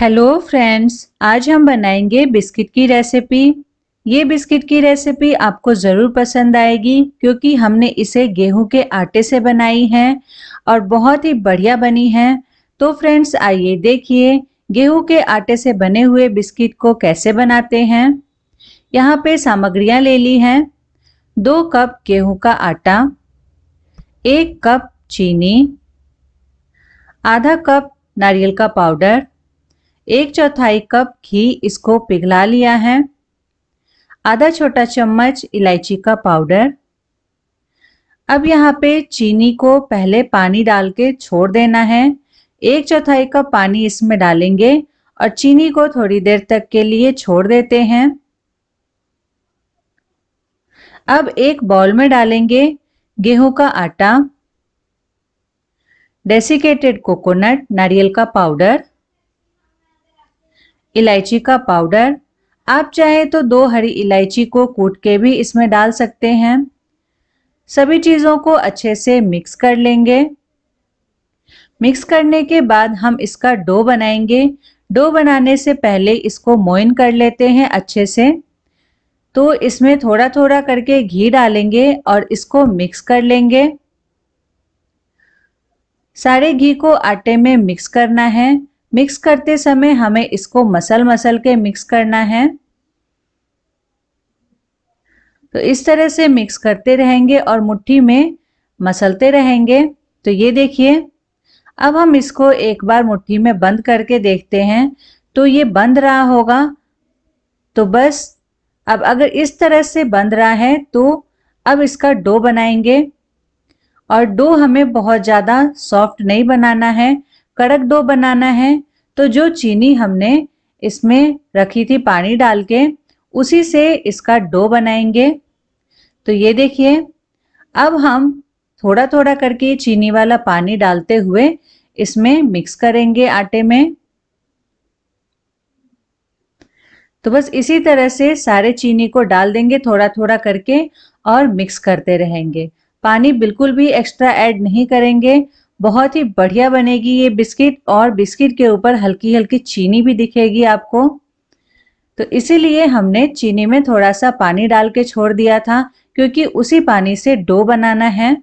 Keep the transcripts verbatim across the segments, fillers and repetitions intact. Hello friends, आज हम बनाएंगे बिस्किट की रेसिपी। ये बिस्किट की रेसिपी आपको ज़रूर पसंद आएगी क्योंकि हमने इसे गेहूं के आटे से बनाई है और बहुत ही बढ़िया बनी है। तो फ्रेंड्स आइए देखिए गेहूं के आटे से बने हुए बिस्किट को कैसे बनाते हैं। यहाँ पे सामग्रियाँ ले ली हैं। दो कप गेहूं का आटा, एक कप चीनी, आधा कप नारियल का पाउडर, एक चौथाई कप घी, इसको पिघला लिया है, आधा छोटा चम्मच इलायची का पाउडर। अब यहाँ पे चीनी को पहले पानी डाल के छोड़ देना है। एक चौथाई कप पानी इसमें डालेंगे और चीनी को थोड़ी देर तक के लिए छोड़ देते हैं। अब एक बाउल में डालेंगे गेहूं का आटा, डेसिकेटेड कोकोनट, नारियल का पाउडर, इलायची का पाउडर। आप चाहे तो दो हरी इलायची को कूट के भी इसमें डाल सकते हैं। सभी चीज़ों को अच्छे से मिक्स कर लेंगे। मिक्स करने के बाद हम इसका डो बनाएंगे। डो बनाने से पहले इसको मोइन कर लेते हैं अच्छे से। तो इसमें थोड़ा थोड़ा करके घी डालेंगे और इसको मिक्स कर लेंगे। सारे घी को आटे में मिक्स करना है। मिक्स करते समय हमें इसको मसल मसल के मिक्स करना है। तो इस तरह से मिक्स करते रहेंगे और मुट्ठी में मसलते रहेंगे। तो ये देखिए, अब हम इसको एक बार मुट्ठी में बंद करके देखते हैं। तो ये बंद रहा होगा। तो बस अब अगर इस तरह से बंद रहा है तो अब इसका डो बनाएंगे। और डो हमें बहुत ज़्यादा सॉफ्ट नहीं बनाना है, कड़क डो बनाना है। तो जो चीनी हमने इसमें रखी थी पानी डाल के, उसी से इसका डो बनाएंगे। तो ये देखिए, अब हम थोड़ा थोड़ा करके चीनी वाला पानी डालते हुए इसमें मिक्स करेंगे आटे में। तो बस इसी तरह से सारे चीनी को डाल देंगे थोड़ा थोड़ा करके और मिक्स करते रहेंगे। पानी बिल्कुल भी एक्स्ट्रा ऐड नहीं करेंगे। बहुत ही बढ़िया बनेगी ये बिस्किट और बिस्किट के ऊपर हल्की हल्की चीनी भी दिखेगी आपको। तो इसीलिए हमने चीनी में थोड़ा सा पानी डाल के छोड़ दिया था क्योंकि उसी पानी से डो बनाना है।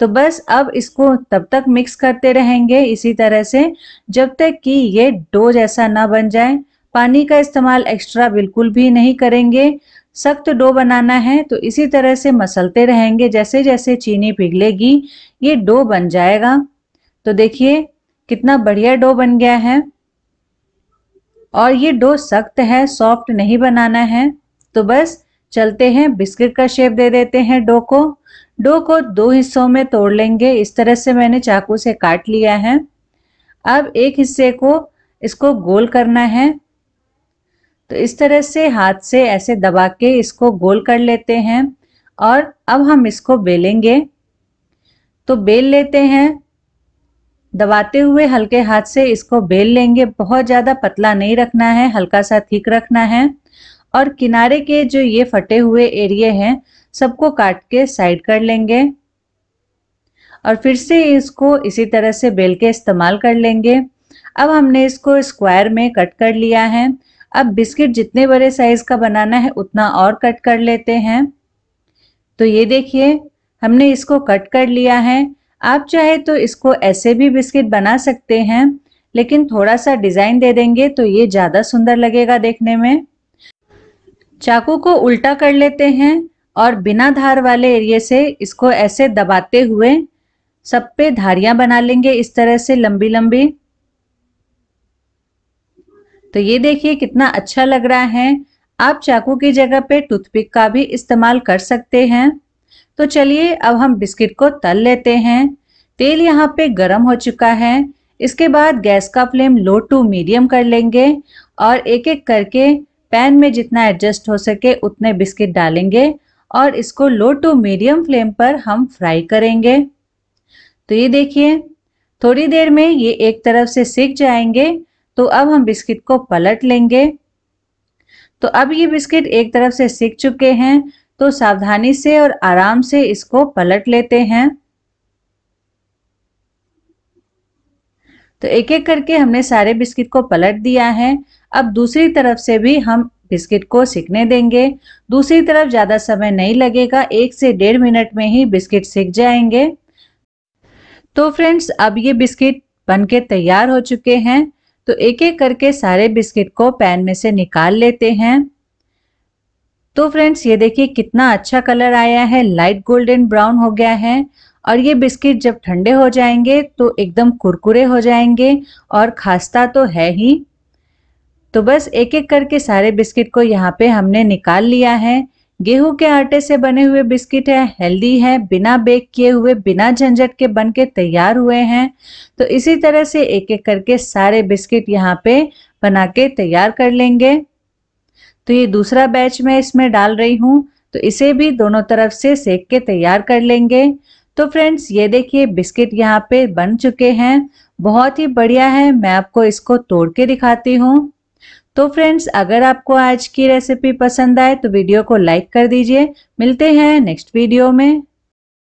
तो बस अब इसको तब तक मिक्स करते रहेंगे इसी तरह से जब तक कि ये डो जैसा ना बन जाए। पानी का इस्तेमाल एक्स्ट्रा बिल्कुल भी नहीं करेंगे। सख्त डो बनाना है तो इसी तरह से मसलते रहेंगे। जैसे जैसे चीनी पिघलेगी ये डो बन जाएगा। तो देखिए कितना बढ़िया डो बन गया है। और ये डो सख्त है, सॉफ्ट नहीं बनाना है। तो बस चलते हैं बिस्किट का शेप दे देते हैं डो को। डो को दो हिस्सों में तोड़ लेंगे। इस तरह से मैंने चाकू से काट लिया है। अब एक हिस्से को इसको गोल करना है। तो इस तरह से हाथ से ऐसे दबा के इसको गोल कर लेते हैं। और अब हम इसको बेलेंगे। तो बेल लेते हैं, दबाते हुए हल्के हाथ से इसको बेल लेंगे। बहुत ज़्यादा पतला नहीं रखना है, हल्का सा थिक रखना है। और किनारे के जो ये फटे हुए एरिया हैं सबको काट के साइड कर लेंगे। और फिर से इसको इसी तरह से बेल के इस्तेमाल कर लेंगे। अब हमने इसको स्क्वायर में कट कर लिया है। अब बिस्किट जितने बड़े साइज का बनाना है उतना और कट कर लेते हैं। तो ये देखिए हमने इसको कट कर लिया है। आप चाहे तो इसको ऐसे भी बिस्किट बना सकते हैं, लेकिन थोड़ा सा डिज़ाइन दे देंगे तो ये ज़्यादा सुंदर लगेगा देखने में। चाकू को उल्टा कर लेते हैं और बिना धार वाले एरिया से इसको ऐसे दबाते हुए सब पे धारियाँ बना लेंगे इस तरह से लंबी लंबी। तो ये देखिए कितना अच्छा लग रहा है। आप चाकू की जगह पे टूथपिक का भी इस्तेमाल कर सकते हैं। तो चलिए अब हम बिस्किट को तल लेते हैं। तेल यहाँ पे गर्म हो चुका है। इसके बाद गैस का फ्लेम लो टू मीडियम कर लेंगे और एक एक करके पैन में जितना एडजस्ट हो सके उतने बिस्किट डालेंगे और इसको लो टू मीडियम फ्लेम पर हम फ्राई करेंगे। तो ये देखिए थोड़ी देर में ये एक तरफ से सिक जाएंगे। तो अब हम बिस्किट को पलट लेंगे। तो अब ये बिस्किट एक तरफ से सिक चुके हैं। तो सावधानी से और आराम से इसको पलट लेते हैं। तो एक एक करके हमने सारे बिस्किट को पलट दिया है। अब दूसरी तरफ से भी हम बिस्किट को सिकने देंगे। दूसरी तरफ ज़्यादा समय नहीं लगेगा, एक से डेढ़ मिनट में ही बिस्किट सिक जाएंगे। तो फ्रेंड्स अब ये बिस्किट बनके तैयार हो चुके हैं। तो एक एक करके सारे बिस्किट को पैन में से निकाल लेते हैं। तो फ्रेंड्स ये देखिए कितना अच्छा कलर आया है, लाइट गोल्डन ब्राउन हो गया है। और ये बिस्किट जब ठंडे हो जाएंगे तो एकदम कुरकुरे हो जाएंगे और खास्ता तो है ही। तो बस एक एक करके सारे बिस्किट को यहाँ पे हमने निकाल लिया है। गेहूं के आटे से बने हुए बिस्किट है, हेल्दी है, बिना बेक किए हुए, बिना झंझट के बन के तैयार हुए हैं। तो इसी तरह से एक एक करके सारे बिस्किट यहाँ पे बना के तैयार कर लेंगे। तो ये दूसरा बैच मैं इसमें डाल रही हूँ, तो इसे भी दोनों तरफ से सेक के तैयार कर लेंगे। तो फ्रेंड्स ये देखिए बिस्किट यहाँ पे बन चुके हैं, बहुत ही बढ़िया है। मैं आपको इसको तोड़ के दिखाती हूँ। तो फ्रेंड्स अगर आपको आज की रेसिपी पसंद आए तो वीडियो को लाइक कर दीजिए। मिलते हैं नेक्स्ट वीडियो में।